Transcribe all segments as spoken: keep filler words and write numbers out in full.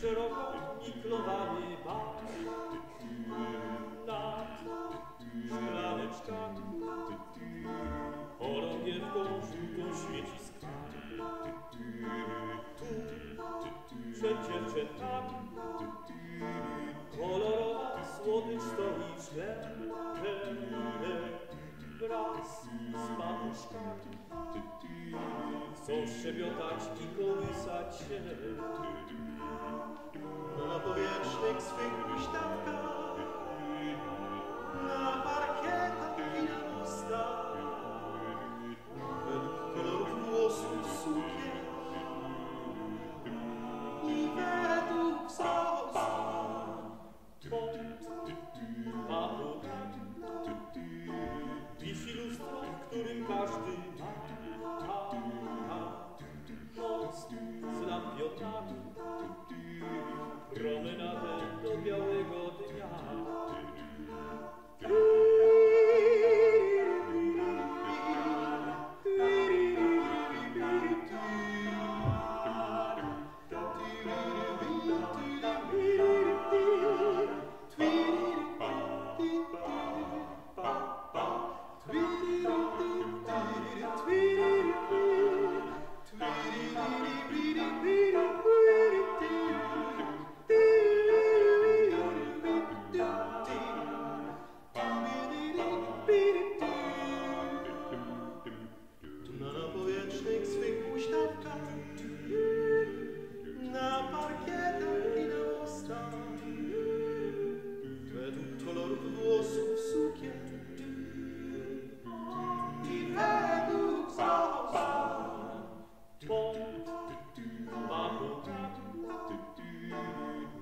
szeroko mikrowany bar nad szklaneczkami chorobie w gążu świeci skarb. Tu przed dziewczętami kolorowa słodycz to i szle wraz z mamuszkami chcą szczebiotać i kołysać się na powietrznych swych huśtawkach, na parkietach i na mostach, według kolorów włosów sukien i według wzrostu pod pachotami wisi lustro, w którym każdy z lampiotami promenadę do białego dnia.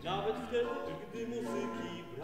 Nawet wtedy, gdy muzyki